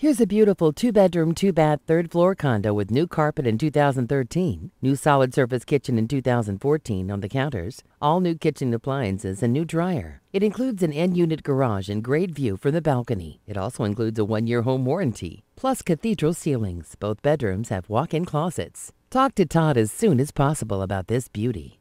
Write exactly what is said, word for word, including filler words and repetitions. Here's a beautiful two-bedroom, two-bath, third-floor condo with new carpet in two thousand thirteen, new solid surface kitchen in two thousand fourteen on the counters, all new kitchen appliances, and new dryer. It includes an end-unit garage and great view from the balcony. It also includes a one-year home warranty, plus cathedral ceilings. Both bedrooms have walk-in closets. Talk to Todd as soon as possible about this beauty.